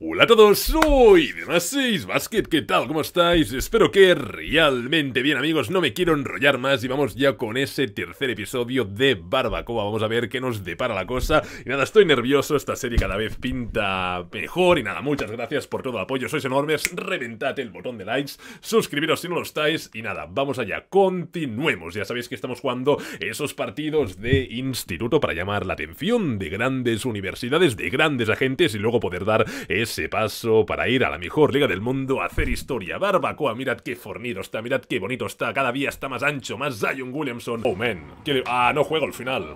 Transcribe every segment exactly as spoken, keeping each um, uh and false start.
Hola a todos, soy Demas seis Basket, ¿qué tal? ¿Cómo estáis? Espero que realmente bien, amigos. No me quiero enrollar más y vamos ya con ese tercer episodio de Barbacoa. Vamos a ver qué nos depara la cosa. Y nada, estoy nervioso, esta serie cada vez pinta mejor. Y nada, muchas gracias por todo el apoyo, sois enormes. Reventad el botón de likes, suscribiros si no lo estáis. Y nada, vamos allá, continuemos. Ya sabéis que estamos jugando esos partidos de instituto para llamar la atención de grandes universidades, de grandes agentes y luego poder dar ese paso para ir a la mejor liga del mundo a hacer historia. Barbacoa, mirad qué fornido está, mirad qué bonito está. Cada día está más ancho, más Zion Williamson. Oh, man. Ah, no juego al final.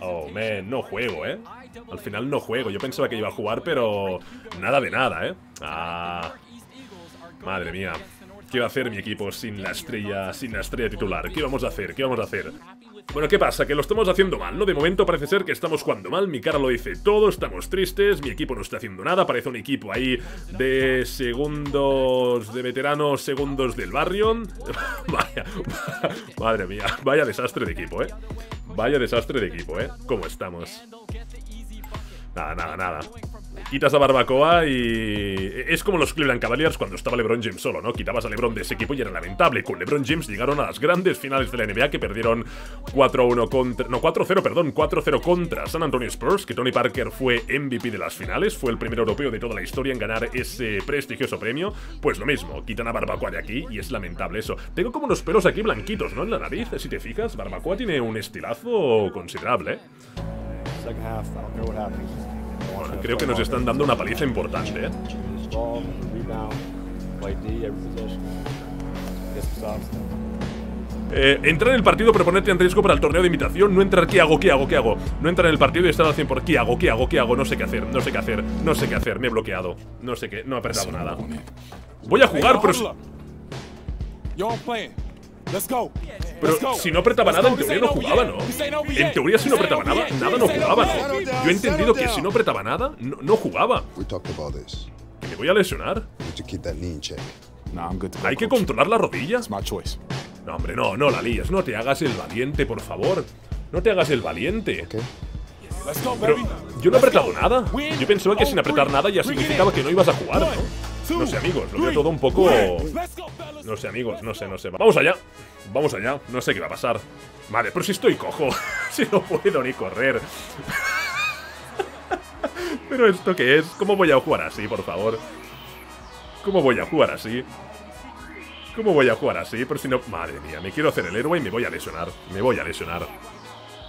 Oh, man, no juego, ¿eh? Al final no juego. Yo pensaba que iba a jugar, pero nada de nada, ¿eh? Ah, madre mía. ¿Qué va a hacer mi equipo sin la estrella, sin la estrella titular? ¿Qué vamos a hacer? ¿Qué vamos a hacer? Bueno, ¿qué pasa? Que lo estamos haciendo mal, ¿no? De momento parece ser que estamos jugando mal, mi cara lo dice todo, estamos tristes, mi equipo no está haciendo nada, parece un equipo ahí de segundos, de veteranos, segundos del barrio. Vaya, madre mía, vaya desastre de equipo, ¿eh? Vaya desastre de equipo, ¿eh? ¿Cómo estamos? Nada, nada, nada. Quitas a Barbacoa y... es como los Cleveland Cavaliers cuando estaba LeBron James solo, ¿no? Quitabas a LeBron de ese equipo y era lamentable. Con LeBron James llegaron a las grandes finales de la N B A que perdieron cuatro uno contra... no, cuatro cero, perdón, cuatro cero contra San Antonio Spurs, que Tony Parker fue M V P de las finales, fue el primer europeo de toda la historia en ganar ese prestigioso premio. Pues lo mismo, quitan a Barbacoa de aquí y es lamentable eso. Tengo como unos pelos aquí blanquitos, ¿no? En la nariz, si te fijas. Barbacoa tiene un estilazo considerable, ¿eh? Bueno, creo que nos están dando una paliza importante, ¿eh? Eh, entrar en el partido, pero ponerte en riesgo para el torneo de invitación. No entrar, ¿qué hago? ¿Qué hago? ¿Qué hago? No entrar en el partido y estar al cien por ¿qué hago? ¿Qué hago? ¿Qué hago? No sé qué hacer, no sé qué hacer, no sé qué hacer. Me he bloqueado, no sé qué, no he apretado nada. Voy a jugar, pero... Pero si no apretaba nada, en teoría no jugaba, ¿no? En teoría si no apretaba nada, nada no jugaba, ¿no? Yo he entendido que si no apretaba nada, no, no jugaba. ¿Que me voy a lesionar? ¿Hay que controlar la rodilla? No, hombre, no, no la líes. No te hagas el valiente, por favor. No te hagas el valiente. Pero yo no he apretado nada. Yo pensaba que sin apretar nada ya significaba que no ibas a jugar, ¿no? No sé, amigos, lo veo todo un poco... No sé, amigos, no sé, no sé. Vamos allá, vamos allá, no sé qué va a pasar. Vale, pero si estoy cojo, si no puedo ni correr. ¿Pero esto qué es? ¿Cómo voy a jugar así, por favor? ¿Cómo voy a jugar así? ¿Cómo voy a jugar así? Pero si no... Madre mía, me quiero hacer el héroe y me voy a lesionar. Me voy a lesionar.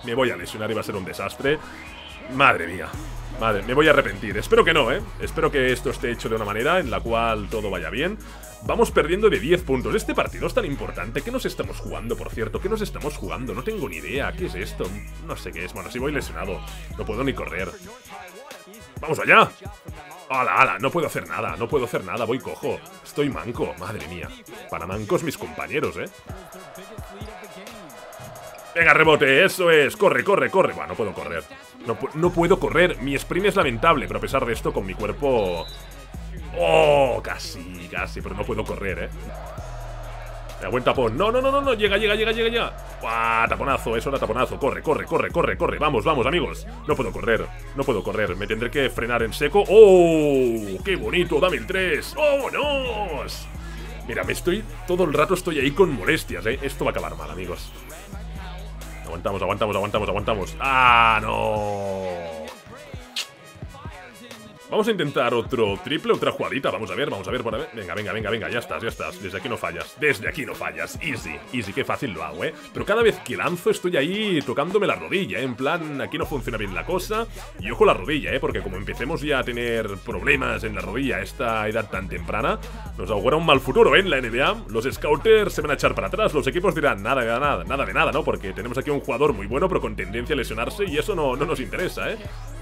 Me voy a lesionar y va a ser un desastre. Madre mía. Madre, me voy a arrepentir. Espero que no, ¿eh? Espero que esto esté hecho de una manera en la cual todo vaya bien. Vamos perdiendo de diez puntos. Este partido es tan importante. ¿Qué nos estamos jugando, por cierto? ¿Qué nos estamos jugando? No tengo ni idea. ¿Qué es esto? No sé qué es. Bueno, si voy lesionado, no puedo ni correr. ¡Vamos allá! ¡Hala, hala! No puedo hacer nada. No puedo hacer nada. Voy cojo. Estoy manco. Madre mía. Para mancos mis compañeros, ¿eh? Venga, rebote. Eso es. Corre, corre, corre. Bueno, no puedo correr. No, no puedo correr, mi sprint es lamentable. Pero a pesar de esto, con mi cuerpo... Oh, casi, casi. Pero no puedo correr, eh. Me da buen tapón, no, no, no, no, no. Llega, llega, llega, llega ya. ¡Buah! Taponazo, eso era taponazo. Corre, corre, corre, corre, corre. Vamos, vamos, amigos. No puedo correr, no puedo correr. Me tendré que frenar en seco. ¡Oh! ¡Qué bonito! Dame el tres. ¡Oh, no! Mira, me estoy... todo el rato estoy ahí con molestias, eh. Esto va a acabar mal, amigos. Aguantamos, aguantamos, aguantamos, aguantamos. ¡Ah, no! Vamos a intentar otro triple, otra jugadita. Vamos a ver, vamos a ver, para ver. Venga, venga, venga, venga, ya estás, ya estás. Desde aquí no fallas, desde aquí no fallas. Easy, easy, qué fácil lo hago, ¿eh? Pero cada vez que lanzo estoy ahí tocándome la rodilla, ¿eh? En plan, aquí no funciona bien la cosa. Y ojo la rodilla, ¿eh? Porque como empecemos ya a tener problemas en la rodilla a esta edad tan temprana, nos augura un mal futuro, ¿eh? En la N B A. Los scouters se van a echar para atrás. Los equipos dirán, nada de nada, nada de nada, ¿no? Porque tenemos aquí un jugador muy bueno, pero con tendencia a lesionarse. Y eso no, no nos interesa, ¿eh?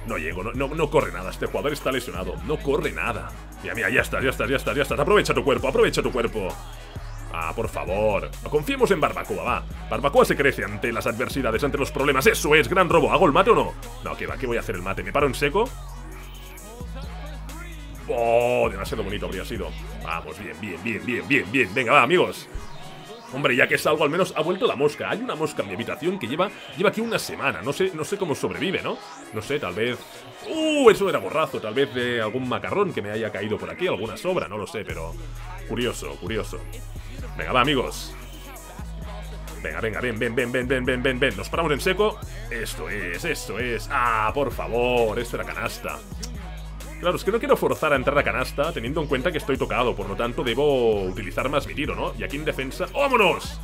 No llego, no, no, no corre nada. Este jugador está lesionado. No corre nada. Mira, mira, ya estás, ya estás, ya estás, ya estás. Aprovecha tu cuerpo, aprovecha tu cuerpo. Ah, por favor. Confiemos en Barbacoa, va. Barbacoa se crece ante las adversidades, ante los problemas. Eso es, gran robo. ¿Hago el mate o no? No, que va, que voy a hacer el mate. ¿Me paro en seco? Oh, demasiado bonito habría sido. Vamos, bien, bien, bien, bien, bien, bien. Venga, va, amigos. Hombre, ya que salgo al menos ha vuelto la mosca. Hay una mosca en mi habitación que lleva lleva aquí una semana. No sé, no sé cómo sobrevive, ¿no? No sé, tal vez... ¡Uh! Eso era borrazo. Tal vez de algún macarrón que me haya caído por aquí. Alguna sobra, no lo sé, pero... Curioso, curioso. Venga, va, amigos. Venga, venga, ven, ven, ven, ven, ven, ven, ven, ven. Nos paramos en seco. Esto es, esto es. ¡Ah, por favor! Esto era canasta. Claro, es que no quiero forzar a entrar a canasta teniendo en cuenta que estoy tocado. Por lo tanto, debo utilizar más mi tiro, ¿no? Y aquí en defensa... ¡Vámonos!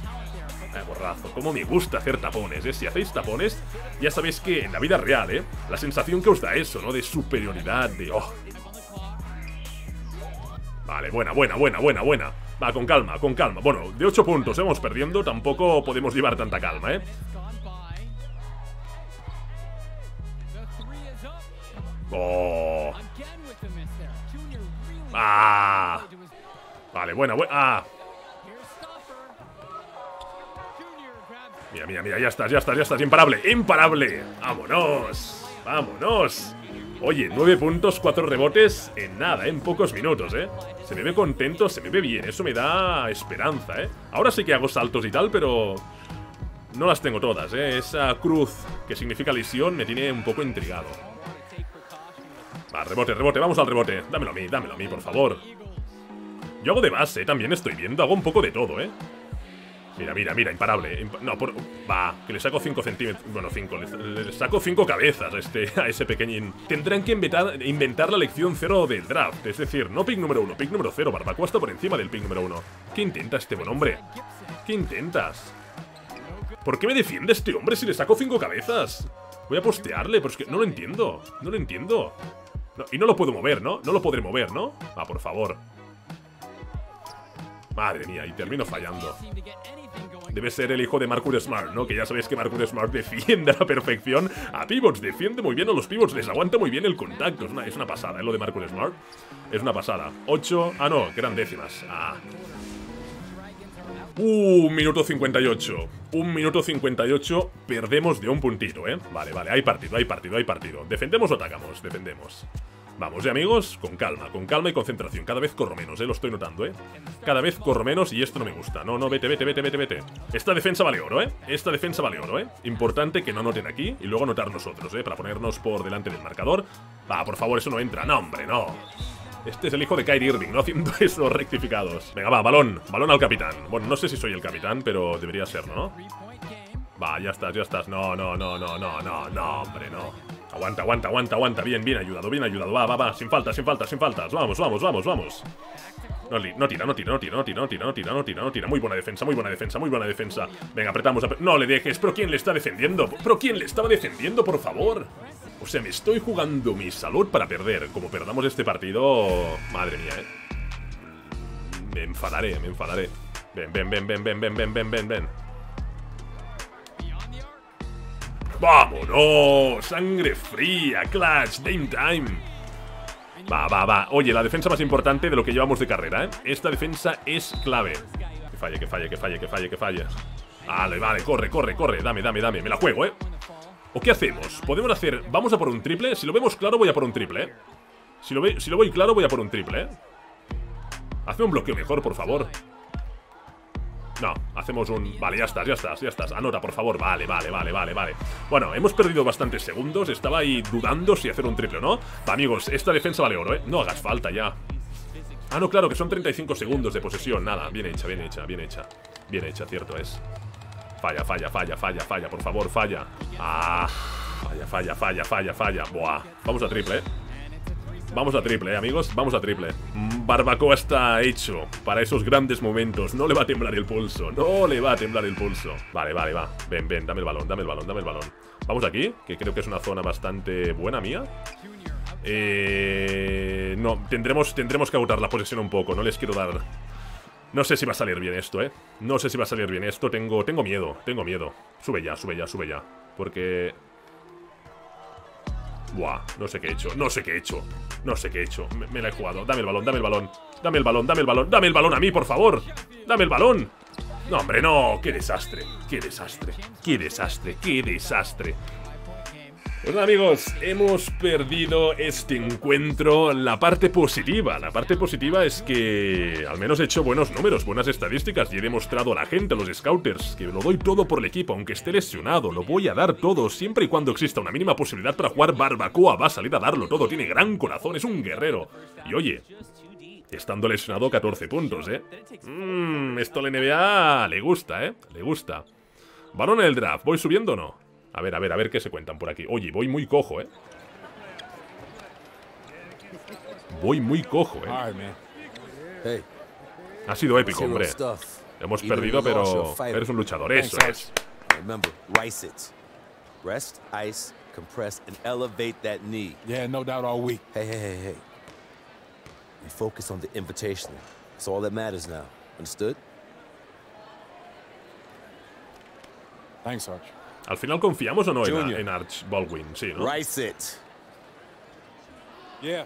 Vaya borrazo. Cómo me gusta hacer tapones, ¿eh? Si hacéis tapones, ya sabéis que en la vida real, ¿eh? La sensación que os da eso, ¿no? De superioridad, de... ¡Oh! Vale, buena, buena, buena, buena, buena. Va, con calma, con calma. Bueno, de ocho puntos, ¿eh? Vamos perdiendo. Tampoco podemos llevar tanta calma, ¿eh? ¡Oh! ¡Ah! Vale, buena, buena. ¡Ah! Mira, mira, mira, ya estás, ya estás, ya estás. Imparable, imparable. ¡Vámonos! ¡Vámonos! Oye, nueve puntos, cuatro rebotes en nada, en pocos minutos, ¿eh? Se me ve contento, se me ve bien. Eso me da esperanza, ¿eh? Ahora sí que hago saltos y tal, pero... no las tengo todas, ¿eh? Esa cruz que significa lesión me tiene un poco intrigado. Va, rebote, rebote, vamos al rebote. Dámelo a mí, dámelo a mí, por favor. Yo hago de base, también estoy viendo. Hago un poco de todo, ¿eh? Mira, mira, mira, imparable. Imp no, por... Va, que le saco cinco centímetros. Bueno, cinco. Le, le saco cinco cabezas a, este, a ese pequeñín. Tendrán que inventar, inventar la lección cero del draft. Es decir, no pick número uno, pick número cero. Barbacoa está por encima del pick número uno. ¿Qué intenta este buen hombre? ¿Qué intentas? ¿Por qué me defiende este hombre si le saco cinco cabezas? Voy a postearle, pero es que no lo entiendo. No lo entiendo. No, y no lo puedo mover, ¿no? No lo podré mover, ¿no? Ah, por favor. Madre mía, y termino fallando. Debe ser el hijo de Marcus Smart, ¿no? Que ya sabéis que Marcus Smart defiende a la perfección a pivots. Defiende muy bien a los pivots. Les aguanta muy bien el contacto. Es una, es una pasada, ¿eh? Lo de Marcus Smart. Es una pasada. ocho... Ah, no, que eran décimas. Ah... Uh, minuto cincuenta y ocho. Un minuto cincuenta y ocho. Perdemos de un puntito, ¿eh? Vale, vale, hay partido, hay partido, hay partido. ¿Defendemos o atacamos? Defendemos. Vamos, ¿eh, amigos? Con calma, con calma y concentración. Cada vez corro menos, ¿eh? Lo estoy notando, ¿eh? Cada vez corro menos y esto no me gusta. No, no, vete, vete, vete, vete, vete. Esta defensa vale oro, ¿eh? Esta defensa vale oro, ¿eh? Importante que no noten aquí y luego anotar nosotros, ¿eh? Para ponernos por delante del marcador. Va, por favor, eso no entra. No, hombre, no. Este es el hijo de Kyrie Irving, ¿no? Haciendo esos rectificados. Venga, va, balón. Balón al capitán. Bueno, no sé si soy el capitán, pero debería serlo, ¿no? Va, ya estás, ya estás. No, no, no, no, no, no, no, hombre, no. Aguanta, aguanta, aguanta, aguanta. Bien, bien ayudado, bien ayudado. Va, va, va. Sin faltas, sin faltas, sin faltas. Vamos, vamos, vamos, vamos. No, no tira, no tira, no tira, no tira, no tira, no tira, no tira, no tira. Muy buena defensa, muy buena defensa, muy buena defensa. Venga, apretamos. Apre no le dejes. ¿Pero quién le está defendiendo? ¿Pero quién le estaba defendiendo, por favor? O sea, me estoy jugando mi salud para perder. Como perdamos este partido... Madre mía, ¿eh? Me enfadaré, me enfadaré. Ven, ven, ven, ven, ven, ven, ven, ven, ven, ven. ¡Vámonos! Sangre fría, clutch, game time. Va, va, va. Oye, la defensa más importante de lo que llevamos de carrera, ¿eh? Esta defensa es clave. Que falle, que falle, que falle, que falle, que falle. Vale, vale, corre, corre, corre. Dame, dame, dame. Me la juego, ¿eh? ¿O qué hacemos? Podemos hacer... ¿Vamos a por un triple? Si lo vemos claro, voy a por un triple, ¿eh? Si lo, ve... si lo voy claro, voy a por un triple, ¿eh? Hazme un bloqueo mejor, por favor. No, hacemos un... Vale, ya estás, ya estás, ya estás. Anota, por favor. Vale, vale, vale, vale, vale. Bueno, hemos perdido bastantes segundos. Estaba ahí dudando si hacer un triple o no. Va, amigos, esta defensa vale oro, ¿eh? No hagas falta ya. Ah, no, claro, que son treinta y cinco segundos de posesión. Nada, bien hecha, bien hecha, bien hecha. Bien hecha, cierto es. Falla, falla, falla, falla, falla, por favor, falla. Ah, falla, falla, falla, falla, falla. Buah, vamos a triple, eh. Vamos a triple, eh, amigos, vamos a triple. Barbacoa está hecho para esos grandes momentos. No le va a temblar el pulso, no le va a temblar el pulso. Vale, vale, va, ven, ven, dame el balón, dame el balón, dame el balón. Vamos aquí, que creo que es una zona bastante buena mía. Eh... No, tendremos, tendremos que agotar la posesión un poco, no les quiero dar... No sé si va a salir bien esto, ¿eh? No sé si va a salir bien esto. Tengo, tengo miedo, tengo miedo. Sube ya, sube ya, sube ya. Porque... Buah, no sé qué he hecho, no sé qué he hecho. No sé qué he hecho, me, me la he jugado. Dame el balón, dame el balón. Dame el balón, dame el balón. Dame el balón a mí, por favor. Dame el balón. No, hombre, no. Qué desastre, qué desastre, qué desastre, qué desastre. Bueno, amigos, hemos perdido este encuentro. La parte positiva, la parte positiva es que al menos he hecho buenos números, buenas estadísticas, y he demostrado a la gente, a los scouters, que lo doy todo por el equipo, aunque esté lesionado, lo voy a dar todo, siempre y cuando exista una mínima posibilidad para jugar Barbacoa, va a salir a darlo todo, tiene gran corazón, es un guerrero. Y oye, estando lesionado, catorce puntos, ¿eh? Mmm, esto a la N B A le gusta, ¿eh? Le gusta. Balón en el draft, ¿voy subiendo o no? A ver, a ver, a ver qué se cuentan por aquí. Oye, voy muy cojo, ¿eh? Voy muy cojo, ¿eh? Ha sido épico, hombre. Hemos perdido, pero eres un luchador. Eso es. Thanks, Arch. Al final confiamos o no en, en Arch Baldwin, sí, ¿no? Rice it. Yeah.